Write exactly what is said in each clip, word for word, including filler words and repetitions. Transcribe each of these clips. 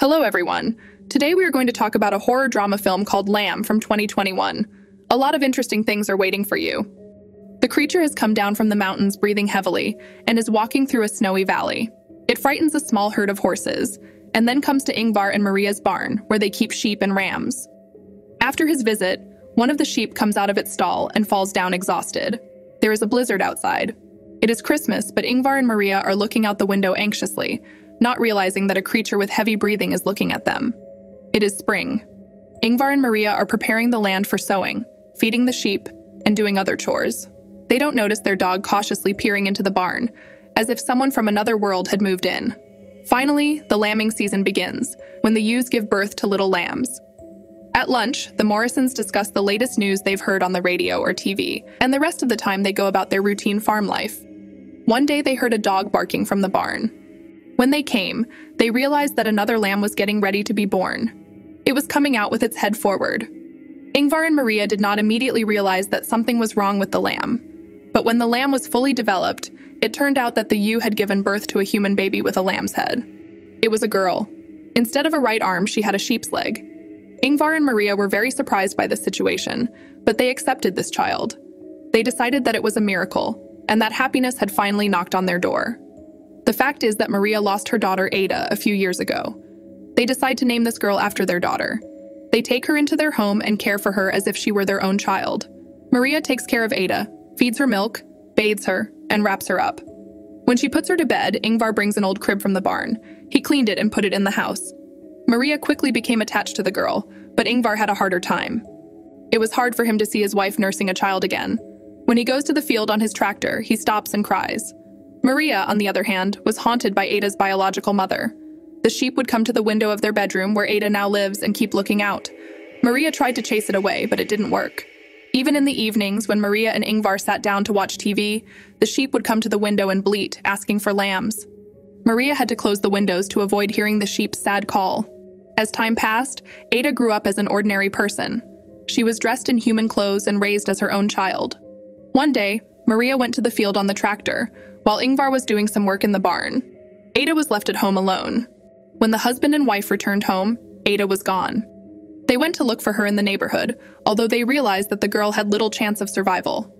Hello everyone. Today we are going to talk about a horror drama film called Lamb from twenty twenty-one. A lot of interesting things are waiting for you. The creature has come down from the mountains breathing heavily and is walking through a snowy valley. It frightens a small herd of horses and then comes to Ingvar and Maria's barn where they keep sheep and rams. After his visit, one of the sheep comes out of its stall and falls down exhausted. There is a blizzard outside. It is Christmas, but Ingvar and Maria are looking out the window anxiously, not realizing that a creature with heavy breathing is looking at them. It is spring. Ingvar and Maria are preparing the land for sowing, feeding the sheep, and doing other chores. They don't notice their dog cautiously peering into the barn, as if someone from another world had moved in. Finally, the lambing season begins, when the ewes give birth to little lambs. At lunch, the Morrisons discuss the latest news they've heard on the radio or T V, and the rest of the time they go about their routine farm life. One day they heard a dog barking from the barn. When they came, they realized that another lamb was getting ready to be born. It was coming out with its head forward. Ingvar and Maria did not immediately realize that something was wrong with the lamb. But when the lamb was fully developed, it turned out that the ewe had given birth to a human baby with a lamb's head. It was a girl. Instead of a right arm, she had a sheep's leg. Ingvar and Maria were very surprised by this situation, but they accepted this child. They decided that it was a miracle, and that happiness had finally knocked on their door. The fact is that Maria lost her daughter Ada a few years ago. They decide to name this girl after their daughter. They take her into their home and care for her as if she were their own child. Maria takes care of Ada, feeds her milk, bathes her, and wraps her up. When she puts her to bed, Ingvar brings an old crib from the barn. He cleaned it and put it in the house. Maria quickly became attached to the girl, but Ingvar had a harder time. It was hard for him to see his wife nursing a child again. When he goes to the field on his tractor, he stops and cries. Maria, on the other hand, was haunted by Ada's biological mother. The sheep would come to the window of their bedroom where Ada now lives and keep looking out. Maria tried to chase it away, but it didn't work. Even in the evenings, when Maria and Ingvar sat down to watch T V, the sheep would come to the window and bleat, asking for lambs. Maria had to close the windows to avoid hearing the sheep's sad call. As time passed, Ada grew up as an ordinary person. She was dressed in human clothes and raised as her own child. One day, Maria went to the field on the tractor, while Ingvar was doing some work in the barn. Ada was left at home alone. When the husband and wife returned home, Ada was gone. They went to look for her in the neighborhood, although they realized that the girl had little chance of survival.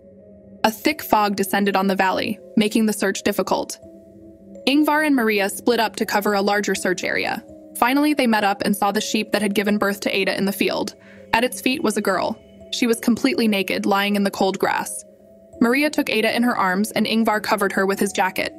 A thick fog descended on the valley, making the search difficult. Ingvar and Maria split up to cover a larger search area. Finally, they met up and saw the sheep that had given birth to Ada in the field. At its feet was a girl. She was completely naked, lying in the cold grass. Maria took Ada in her arms, and Ingvar covered her with his jacket.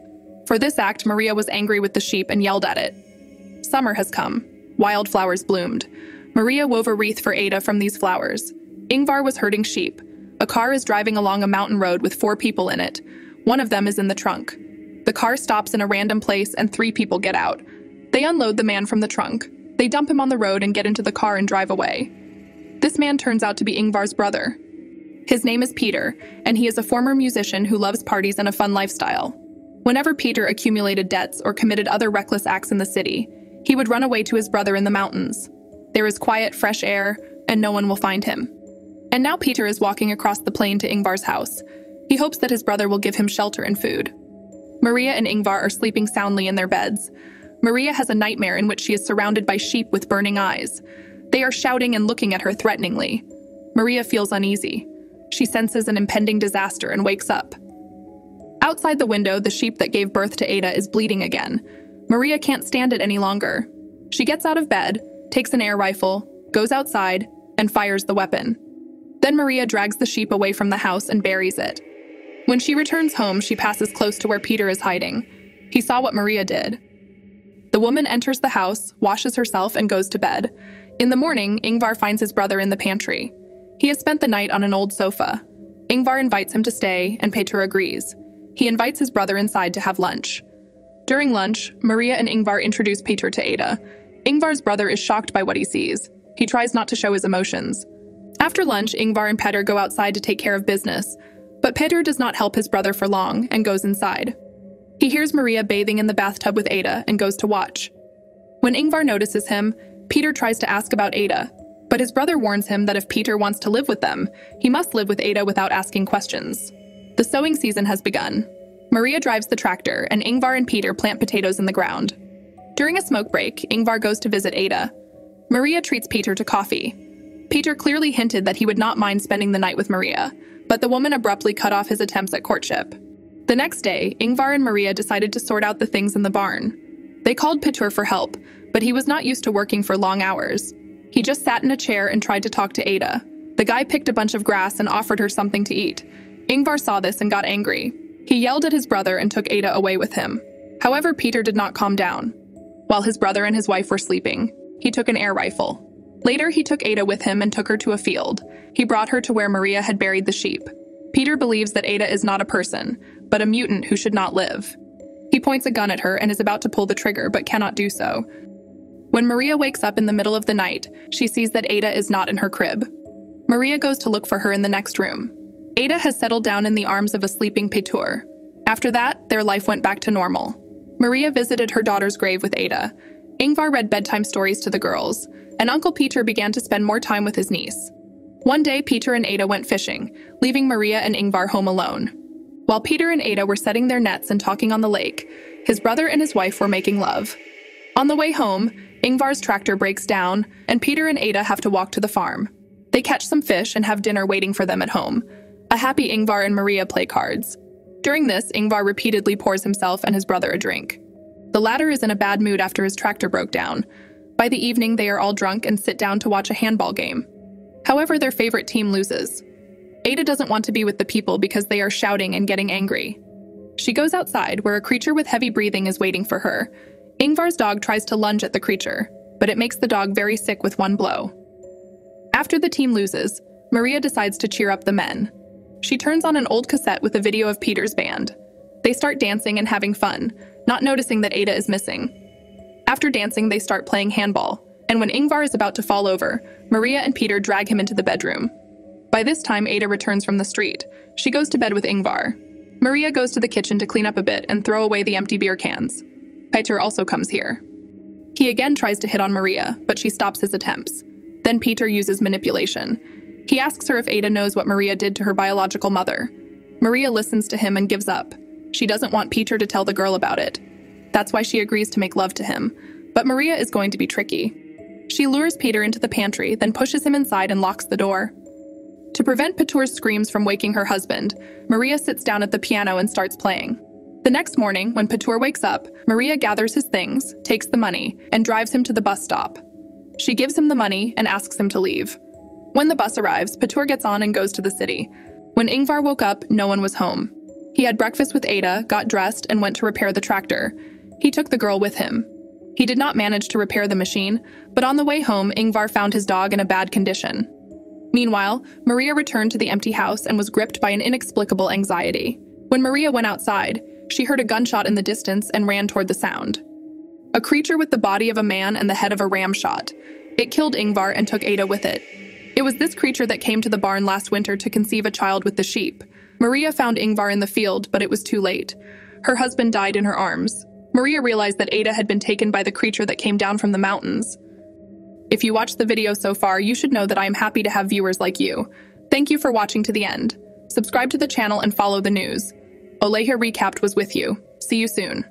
For this act, Maria was angry with the sheep and yelled at it. Summer has come. Wildflowers bloomed. Maria wove a wreath for Ada from these flowers. Ingvar was herding sheep. A car is driving along a mountain road with four people in it. One of them is in the trunk. The car stops in a random place, and three people get out. They unload the man from the trunk. They dump him on the road and get into the car and drive away. This man turns out to be Ingvar's brother. His name is Peter, and he is a former musician who loves parties and a fun lifestyle. Whenever Peter accumulated debts or committed other reckless acts in the city, he would run away to his brother in the mountains. There is quiet, fresh air, and no one will find him. And now Peter is walking across the plain to Ingvar's house. He hopes that his brother will give him shelter and food. Maria and Ingvar are sleeping soundly in their beds. Maria has a nightmare in which she is surrounded by sheep with burning eyes. They are shouting and looking at her threateningly. Maria feels uneasy. She senses an impending disaster and wakes up. Outside the window, the sheep that gave birth to Ada is bleeding again. Maria can't stand it any longer. She gets out of bed, takes an air rifle, goes outside, and fires the weapon. Then Maria drags the sheep away from the house and buries it. When she returns home, she passes close to where Peter is hiding. He saw what Maria did. The woman enters the house, washes herself, and goes to bed. In the morning, Ingvar finds his brother in the pantry. He has spent the night on an old sofa. Ingvar invites him to stay, and Pétur agrees. He invites his brother inside to have lunch. During lunch, Maria and Ingvar introduce Pétur to Ada. Ingvar's brother is shocked by what he sees. He tries not to show his emotions. After lunch, Ingvar and Pétur go outside to take care of business, but Pétur does not help his brother for long and goes inside. He hears Maria bathing in the bathtub with Ada and goes to watch. When Ingvar notices him, Peter tries to ask about Ada, but his brother warns him that if Peter wants to live with them, he must live with Ada without asking questions. The sowing season has begun. Maria drives the tractor, and Ingvar and Peter plant potatoes in the ground. During a smoke break, Ingvar goes to visit Ada. Maria treats Peter to coffee. Peter clearly hinted that he would not mind spending the night with Maria, but the woman abruptly cut off his attempts at courtship. The next day, Ingvar and Maria decided to sort out the things in the barn. They called Pétur for help, but he was not used to working for long hours. He just sat in a chair and tried to talk to Ada. The guy picked a bunch of grass and offered her something to eat. Ingvar saw this and got angry. He yelled at his brother and took Ada away with him. However, Peter did not calm down. While his brother and his wife were sleeping, he took an air rifle. Later, he took Ada with him and took her to a field. He brought her to where Maria had buried the sheep. Peter believes that Ada is not a person, but a mutant who should not live. He points a gun at her and is about to pull the trigger, but cannot do so. When Maria wakes up in the middle of the night, she sees that Ada is not in her crib. Maria goes to look for her in the next room. Ada has settled down in the arms of a sleeping Pétur. After that, their life went back to normal. Maria visited her daughter's grave with Ada. Ingvar read bedtime stories to the girls, and Uncle Peter began to spend more time with his niece. One day, Peter and Ada went fishing, leaving Maria and Ingvar home alone. While Peter and Ada were setting their nets and talking on the lake, his brother and his wife were making love. On the way home, Ingvar's tractor breaks down, and Peter and Ada have to walk to the farm. They catch some fish and have dinner waiting for them at home. A happy Ingvar and Maria play cards. During this, Ingvar repeatedly pours himself and his brother a drink. The latter is in a bad mood after his tractor broke down. By the evening, they are all drunk and sit down to watch a handball game. However, their favorite team loses. Ada doesn't want to be with the people because they are shouting and getting angry. She goes outside, where a creature with heavy breathing is waiting for her. Ingvar's dog tries to lunge at the creature, but it makes the dog very sick with one blow. After the team loses, Maria decides to cheer up the men. She turns on an old cassette with a video of Peter's band. They start dancing and having fun, not noticing that Ada is missing. After dancing, they start playing handball, and when Ingvar is about to fall over, Maria and Peter drag him into the bedroom. By this time, Ada returns from the street. She goes to bed with Ingvar. Maria goes to the kitchen to clean up a bit and throw away the empty beer cans. Pétur also comes here. He again tries to hit on Maria, but she stops his attempts. Then Pétur uses manipulation. He asks her if Ada knows what Maria did to her biological mother. Maria listens to him and gives up. She doesn't want Pétur to tell the girl about it. That's why she agrees to make love to him. But Maria is going to be tricky. She lures Pétur into the pantry, then pushes him inside and locks the door. To prevent Pétur's screams from waking her husband, Maria sits down at the piano and starts playing. The next morning, when Pétur wakes up, Maria gathers his things, takes the money, and drives him to the bus stop. She gives him the money and asks him to leave. When the bus arrives, Pétur gets on and goes to the city. When Ingvar woke up, no one was home. He had breakfast with Ada, got dressed, and went to repair the tractor. He took the girl with him. He did not manage to repair the machine, but on the way home, Ingvar found his dog in a bad condition. Meanwhile, Maria returned to the empty house and was gripped by an inexplicable anxiety. When Maria went outside, she heard a gunshot in the distance and ran toward the sound. A creature with the body of a man and the head of a ram shot. It killed Ingvar and took Ada with it. It was this creature that came to the barn last winter to conceive a child with the sheep. Maria found Ingvar in the field, but it was too late. Her husband died in her arms. Maria realized that Ada had been taken by the creature that came down from the mountains. If you watched the video so far, you should know that I am happy to have viewers like you. Thank you for watching to the end. Subscribe to the channel and follow the news. OLEJA Recapped was with you. See you soon.